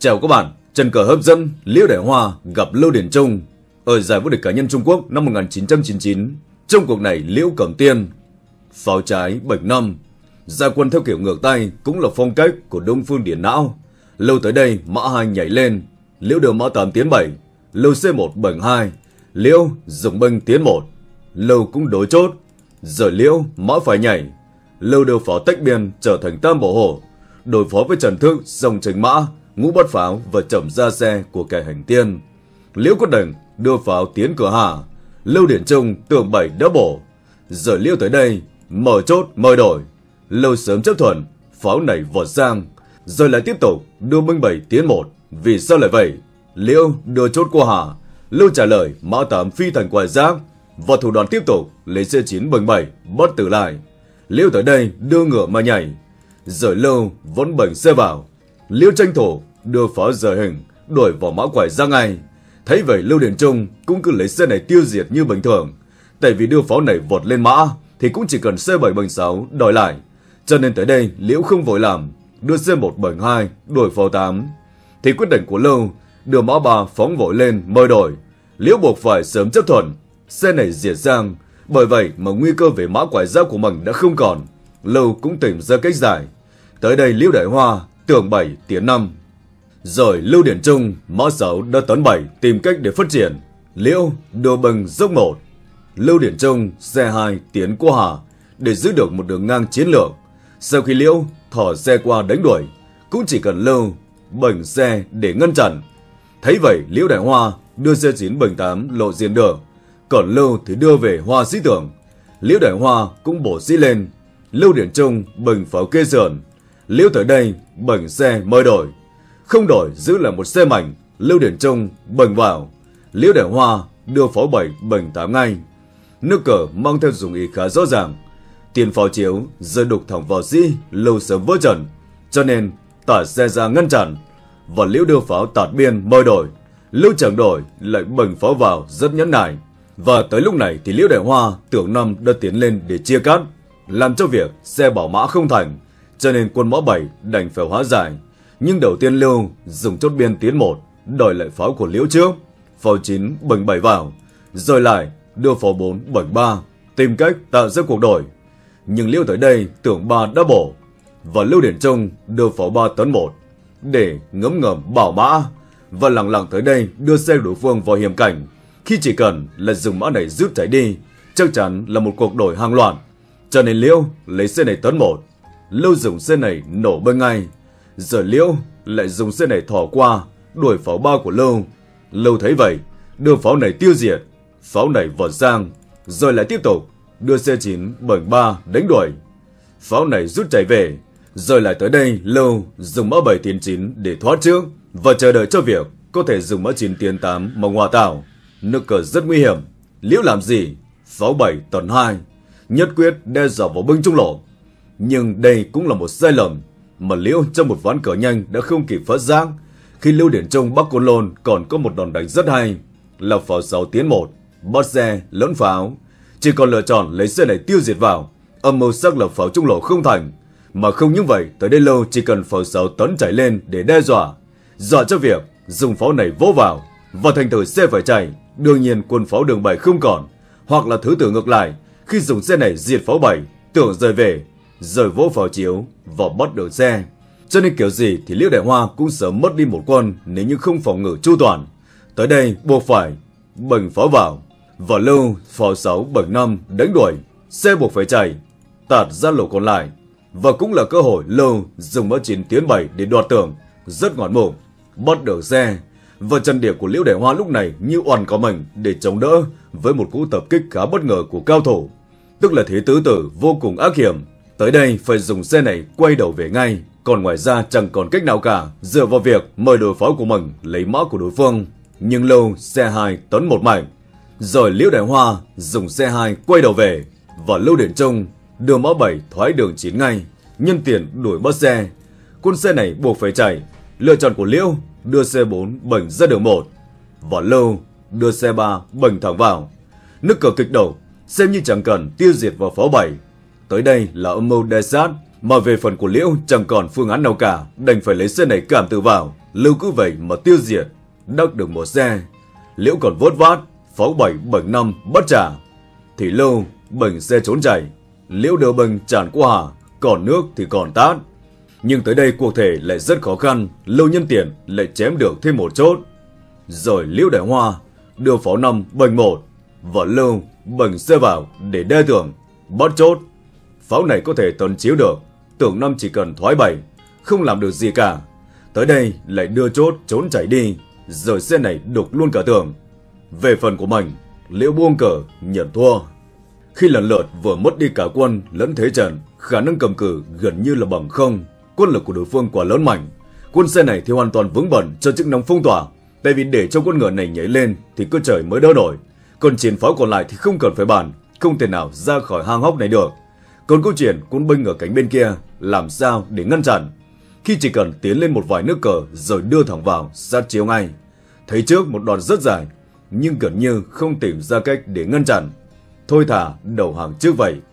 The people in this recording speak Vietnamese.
Chào các bạn, trận cờ hấp dẫn Liễu Đại Hoa gặp Lưu Điện Trung ở giải vô địch cá nhân Trung Quốc năm 1999. Trong cuộc này Liễu cầm tiên, pháo trái 7 năm, ra quân theo kiểu ngược tay cũng là phong cách của Đông Phương Điển Não. Lưu tới đây mã 2 nhảy lên, Liễu đều mã 8 tiến 7, Lưu C1 bẩn 2, Liễu dùng binh tiến 1, Lưu cũng đối chốt, rồi Liễu mã phải nhảy, Lưu đều pháo tách biên trở thành tam bổ hổ, đối phó với trần thức dòng tránh mã, ngũ bắt pháo và chẩm ra xe của kẻ hành tiên. Liễu có đỉnh đưa pháo tiến cửa hạ, Lưu Điện Trung tường 7 đã bổ, rồi Liễu tới đây mở chốt mời đổi, Lưu sớm chấp thuận, pháo này vọt sang, rồi lại tiếp tục đưa binh 7 tiến 1. Vì sao lại vậy? Liễu đưa chốt qua hạ, Lưu trả lời mã 8 phi thành quài giáp và thủ đoàn tiếp tục lấy C9 binh 7 bắt tử lại. Liễu tới đây đưa ngựa mà nhảy, rồi Lưu vẫn bành xe vào, Liễu tranh thủ đưa pháo rời hình đổi vào mã quải ra ngay. Thấy vậy Lưu Điện Trung cũng cứ lấy xe này tiêu diệt như bình thường, tại vì đưa pháo này vọt lên mã thì cũng chỉ cần C7 bành 6 đòi lại, cho nên tới đây Liễu không vội làm, đưa C1 bành 2 đổi pháo 8. Thì quyết định của Lưu đưa mã 3 phóng vội lên mời đổi, Liễu buộc phải sớm chấp thuận, xe này diệt sang, bởi vậy mà nguy cơ về mã quải giáp của mình đã không còn. Lưu cũng tìm ra cách giải, tới đây Liễu Đại Hoa tường 7 tiến 5, rồi Lưu Điện Trung mã 6 đã tấn 7 tìm cách để phát triển. Liễu đưa bừng dốc 1, Lưu Điện Trung xe 2 tiến qua hà để giữ được một đường ngang chiến lược. Sau khi Liễu thỏ xe qua đánh đuổi, cũng chỉ cần Lưu bừng xe để ngăn chặn. Thấy vậy Liễu Đại Hoa đưa xe 9 bừng 8 lộ diện được, còn Lưu thì đưa về hoa sĩ tưởng. Liễu Đại Hoa cũng bổ sĩ lên, Lưu Điện Trung bừng pháo kê sườn, Liễu tới đây bẩn xe mới đổi, không đổi giữ là một xe mảnh. Lưu Điện Trung bẩn vào, Liễu Đại Hoa đưa pháo 7 bẩn 8 ngay. Nước cờ mang theo dùng ý khá rõ ràng, tiền pháo chiếu rơi đục thẳng vào sĩ, Lưu sớm vỡ trận, cho nên tả xe ra ngăn chặn, và Liễu đưa pháo tạt biên mới đổi. Lưu chẳng đổi, lại bẩn pháo vào rất nhẫn nại, và tới lúc này thì Liễu Đại Hoa tưởng 5 đã tiến lên để chia cắt, làm cho việc xe bảo mã không thành, cho nên quân mã 7 đành phải hóa giải. Nhưng đầu tiên Lưu dùng chốt biên tiến 1 đòi lại pháo của Liễu trước, pháo 9 bành 7 vào, rồi lại đưa pháo 4 bành 3 tìm cách tạo ra cuộc đổi. Nhưng Liễu tới đây tưởng 3 đã bổ, và Lưu Điện Trung đưa pháo 3 tấn 1 để ngấm ngầm bảo mã, và lặng lặng tới đây đưa xe đối phương vào hiểm cảnh. Khi chỉ cần là dùng mã này rút chạy đi, chắc chắn là một cuộc đổi hàng loạt, cho nên Liễu lấy xe này tấn 1, Lưu dùng xe này nổ bơi ngay, giờ Liễu lại dùng xe này thỏ qua đuổi pháo 3 của Lưu. Lưu thấy vậy đưa pháo này tiêu diệt, pháo này vọt sang, rồi lại tiếp tục đưa xe 9 bẩn 3 đánh đuổi, pháo này rút chạy về, rồi lại tới đây Lưu dùng mã 7 tiến 9 để thoát trước và chờ đợi cho việc có thể dùng mã 9 tiến 8 mà hòa tảo. Nước cờ rất nguy hiểm, Liễu làm gì? Pháo 7 tấn 2 nhất quyết đe dọa vào binh trung lộ. Nhưng đây cũng là một sai lầm mà Liễu trong một ván cờ nhanh đã không kịp phát giác, khi Lưu Điện Trung Bắc Côn Lôn còn có một đòn đánh rất hay là pháo 6 tiến 1 bắt xe lẫn pháo, chỉ còn lựa chọn lấy xe này tiêu diệt vào. Âm mưu xác lập pháo trung lộ không thành, mà không những vậy tới đây Lưu chỉ cần pháo 6 tấn chảy lên để đe dọa, dọa cho việc dùng pháo này vỗ vào và thành thử xe phải chạy. Đương nhiên quân pháo đường 7 không còn, hoặc là thứ tự ngược lại khi dùng xe này diệt pháo 7 tưởng rời về, rồi vỗ pháo chiếu và bắt được xe. Cho nên kiểu gì thì Liễu Đại Hoa cũng sớm mất đi một quân nếu như không phòng ngự chu toàn. Tới đây buộc phải bành pháo vào, và Lưu pháo 6 bành 5 đánh đuổi, xe buộc phải chạy tạt ra lỗ còn lại, và cũng là cơ hội Lưu dùng mã 9 tiến 7 để đoạt tưởng, rất ngoạn mục bắt được xe. Và trận địa của Liễu Đại Hoa lúc này như oằn có mình để chống đỡ với một cú tập kích khá bất ngờ của cao thủ, tức là thế tứ tử vô cùng ác hiểm. Tới đây phải dùng xe này quay đầu về ngay, còn ngoài ra chẳng còn cách nào cả, dựa vào việc mời đối pháo của mình lấy mã của đối phương. Nhưng Lưu xe 2 tấn 1 mảnh, rồi Liễu Đại Hoa dùng xe 2 quay đầu về, và Lưu Điện Trung đưa mã 7 thoái đường 9 ngay, nhân tiền đuổi bắt xe. Quân xe này buộc phải chạy, lựa chọn của Liễu đưa xe 4 bành ra đường 1, và Lưu đưa xe 3 bành thẳng vào. Nước cờ kịch đầu xem như chẳng cần tiêu diệt vào pháo 7, tới đây là âm mưu đe sát Mà về phần của Liễu chẳng còn phương án nào cả, đành phải lấy xe này cảm tự vào, Lưu cứ vậy mà tiêu diệt. Đắc được một xe, Liễu còn vốt vát, pháo 775 bắt trả. Thì Lưu bừng xe trốn chạy, Liễu đều bừng tràn qua hà, còn nước thì còn tát. Nhưng tới đây cuộc thể lại rất khó khăn, Lưu nhân tiện lại chém được thêm một chốt. Rồi Liễu Đại Hoa đưa pháo 5 bành 1 và Lưu bành xe vào để đe tưởng, bắt chốt. Pháo này có thể tấn chiếu được, tưởng 5 chỉ cần thoái 7, không làm được gì cả. Tới đây lại đưa chốt trốn chạy đi, rồi xe này đục luôn cả tường. Về phần của mình, Liễu buông cờ nhận thua. Khi lần lượt vừa mất đi cả quân lẫn thế trận, khả năng cầm cự gần như là bằng không. Quân lực của đối phương quá lớn mạnh, quân xe này thì hoàn toàn vướng bẩn cho chức năng phong tỏa. Tại vì để cho con ngựa này nhảy lên thì cơ trời mới đỡ nổi, còn chiến pháo còn lại thì không cần phải bàn, không thể nào ra khỏi hang hốc này được. Còn câu chuyện quân binh ở cánh bên kia làm sao để ngăn chặn, khi chỉ cần tiến lên một vài nước cờ rồi đưa thẳng vào sát chiếu ngay. Thấy trước một đòn rất dài nhưng gần như không tìm ra cách để ngăn chặn, thôi thả đầu hàng trước vậy.